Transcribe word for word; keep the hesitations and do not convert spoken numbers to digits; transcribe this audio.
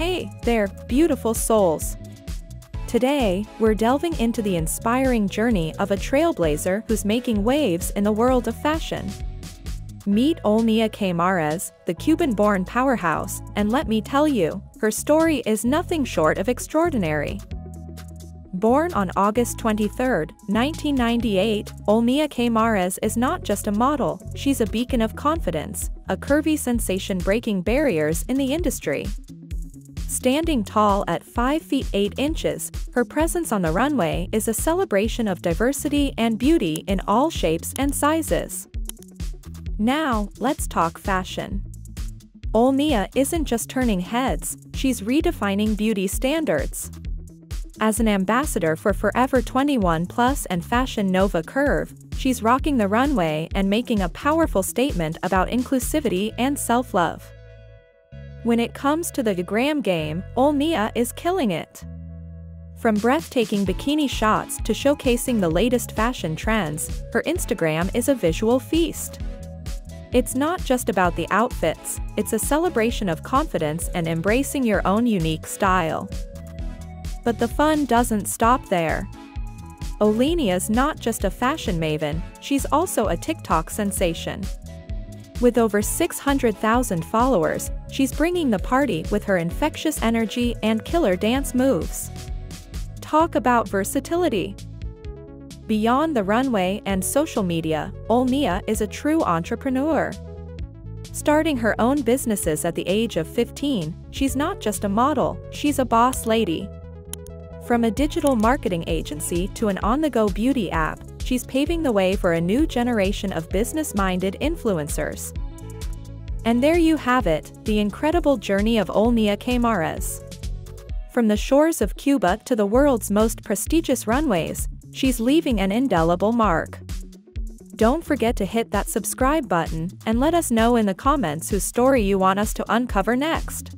Hey there, beautiful souls! Today, we're delving into the inspiring journey of a trailblazer who's making waves in the world of fashion. Meet Olenia Caymares, the Cuban-born powerhouse, and let me tell you, her story is nothing short of extraordinary. Born on August twenty-third, nineteen ninety-eight, Olenia Caymares is not just a model, she's a beacon of confidence, a curvy sensation breaking barriers in the industry. Standing tall at five feet eight inches, her presence on the runway is a celebration of diversity and beauty in all shapes and sizes. Now, let's talk fashion. Olenia isn't just turning heads, she's redefining beauty standards. As an ambassador for Forever twenty-one Plus and Fashion Nova Curve, she's rocking the runway and making a powerful statement about inclusivity and self-love. When it comes to the gram game, Olenia is killing it. From breathtaking bikini shots to showcasing the latest fashion trends, her Instagram is a visual feast. It's not just about the outfits, it's a celebration of confidence and embracing your own unique style. But the fun doesn't stop there. Olenia's not just a fashion maven, she's also a TikTok sensation. With over six hundred thousand followers, she's bringing the party with her infectious energy and killer dance moves. Talk about versatility! Beyond the runway and social media, Olenia is a true entrepreneur. Starting her own businesses at the age of fifteen, she's not just a model, she's a boss lady. From a digital marketing agency to an on-the-go beauty app, she's paving the way for a new generation of business-minded influencers. And there you have it, the incredible journey of Olenia Caymares. From the shores of Cuba to the world's most prestigious runways, she's leaving an indelible mark. Don't forget to hit that subscribe button and let us know in the comments whose story you want us to uncover next.